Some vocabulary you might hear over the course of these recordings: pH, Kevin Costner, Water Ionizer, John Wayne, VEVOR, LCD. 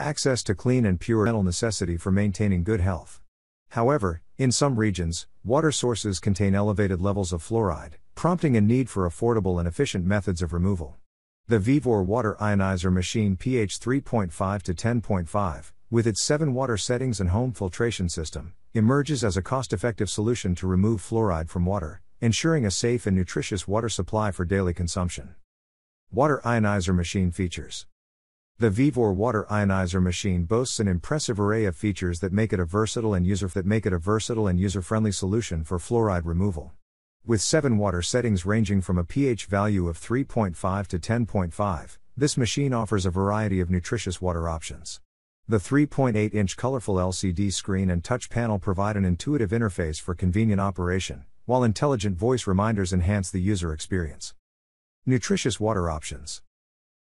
Access to clean and pure is a necessity for maintaining good health. However, in some regions, water sources contain elevated levels of fluoride, prompting a need for affordable and efficient methods of removal. The VEVOR water ionizer machine pH 3.5 to 10.5, with its 7 water settings and home filtration system, emerges as a cost-effective solution to remove fluoride from water, ensuring a safe and nutritious water supply for daily consumption. Water ionizer machine features. The VEVOR water ionizer machine boasts an impressive array of features that make it a versatile and user-friendly solution for fluoride removal. With 7 water settings ranging from a pH value of 3.5 to 10.5, this machine offers a variety of nutritious water options. The 3.8-inch colorful LCD screen and touch panel provide an intuitive interface for convenient operation, while intelligent voice reminders enhance the user experience. Nutritious water options.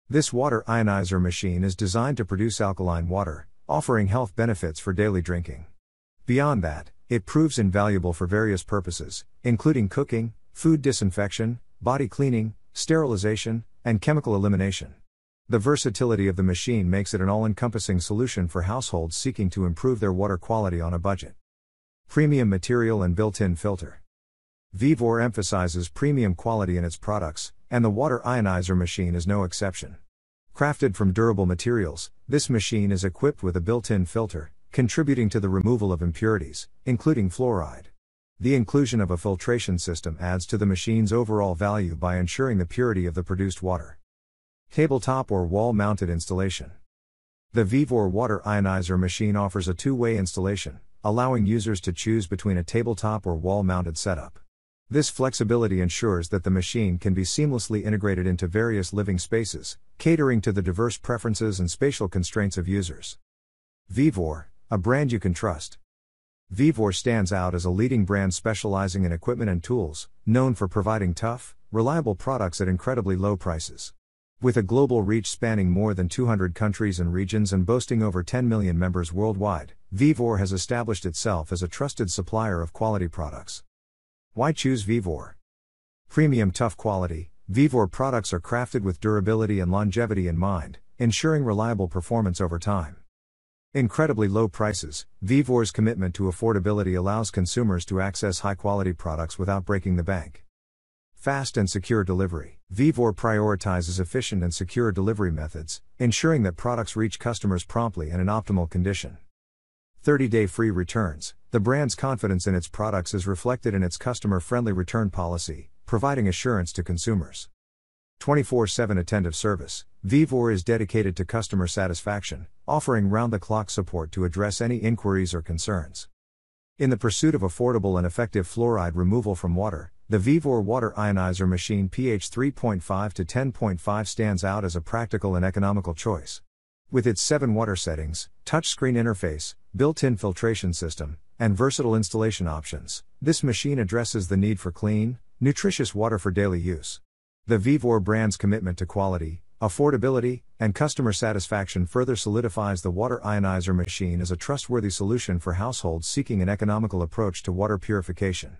This water ionizer machine is designed to produce alkaline water, offering health benefits for daily drinking. Beyond that, it proves invaluable for various purposes, including cooking, food disinfection, body cleaning, sterilization, and chemical elimination. The versatility of the machine makes it an all-encompassing solution for households seeking to improve their water quality on a budget. Premium material and built-in filter. VEVOR emphasizes premium quality in its products, and the water ionizer machine is no exception. Crafted from durable materials, this machine is equipped with a built-in filter, contributing to the removal of impurities, including fluoride. The inclusion of a filtration system adds to the machine's overall value by ensuring the purity of the produced water. Tabletop or wall-mounted installation. The VEVOR water ionizer machine offers a 2-way installation, allowing users to choose between a tabletop or wall-mounted setup. This flexibility ensures that the machine can be seamlessly integrated into various living spaces, catering to the diverse preferences and spatial constraints of users. VEVOR, a brand you can trust. VEVOR stands out as a leading brand specializing in equipment and tools, known for providing tough, reliable products at incredibly low prices. With a global reach spanning more than 200 countries and regions and boasting over 10 million members worldwide, VEVOR has established itself as a trusted supplier of quality products. Why choose VEVOR? Premium tough quality. VEVOR products are crafted with durability and longevity in mind, ensuring reliable performance over time. Incredibly low prices. VEVOR's commitment to affordability allows consumers to access high-quality products without breaking the bank. Fast and secure delivery. VEVOR prioritizes efficient and secure delivery methods, ensuring that products reach customers promptly and in optimal condition. 30-day free returns. The brand's confidence in its products is reflected in its customer-friendly return policy, providing assurance to consumers. 24/7 attentive service. VEVOR is dedicated to customer satisfaction, offering round-the-clock support to address any inquiries or concerns. In the pursuit of affordable and effective fluoride removal from water, the VEVOR water ionizer machine pH 3.5 to 10.5 stands out as a practical and economical choice. With its 7 water settings, touchscreen interface, built-in filtration system, and versatile installation options, this machine addresses the need for clean, nutritious water for daily use. The VEVOR brand's commitment to quality, affordability, and customer satisfaction further solidifies the water ionizer machine as a trustworthy solution for households seeking an economical approach to water purification.